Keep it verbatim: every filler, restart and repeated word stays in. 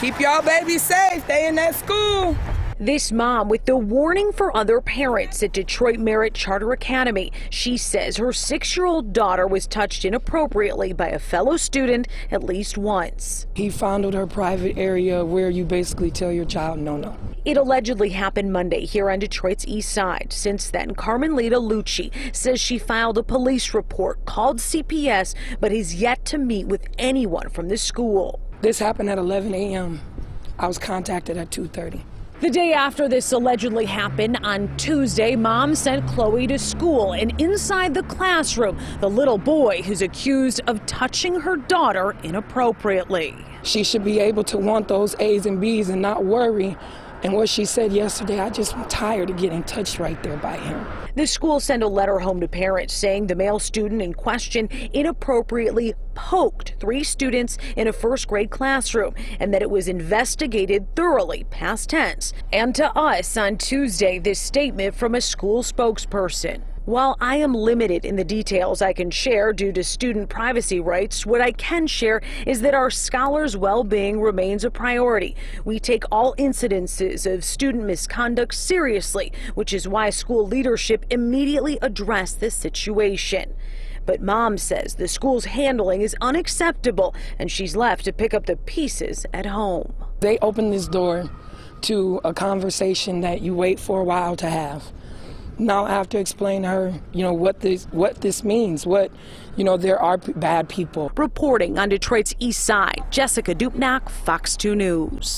Keep y'all babies safe. They in that school. This mom with the warning for other parents at Detroit Merit Charter Academy. She says her six-year-old daughter was touched inappropriately by a fellow student at least once. He fondled her private area where you basically tell your child no, no. It allegedly happened Monday here on Detroit's east side. Since then, Carmenleta Lucci says she filed a police report, called C P S, but is yet to meet with anyone from the school. This happened at eleven A M I was contacted at two thirty. The day after this allegedly happened, on Tuesday, mom sent Chloe to school, and inside the classroom, the little boy who's accused of touching her daughter inappropriately. She should be able to want those A's and B's and not worry. And what she said yesterday, I just am tired of getting touched right there by him. The school sent a letter home to parents saying the male student in question inappropriately poked three students in a first grade classroom and that it was investigated thoroughly, past tense. And to us on Tuesday, this statement from a school spokesperson. While I am limited in the details I can share due to student privacy rights, what I can share is that our scholars' well-being remains a priority. We take all incidences of student misconduct seriously, which is why school leadership immediately addressed this situation. But mom says the school's handling is unacceptable, and she's left to pick up the pieces at home. They opened this door to a conversation that you wait for a while to have. Now I have to explain to her, you know, what this what this means, what, you know, there are p bad people. Reporting on Detroit's east side, Jessica Dupnak, Fox two News.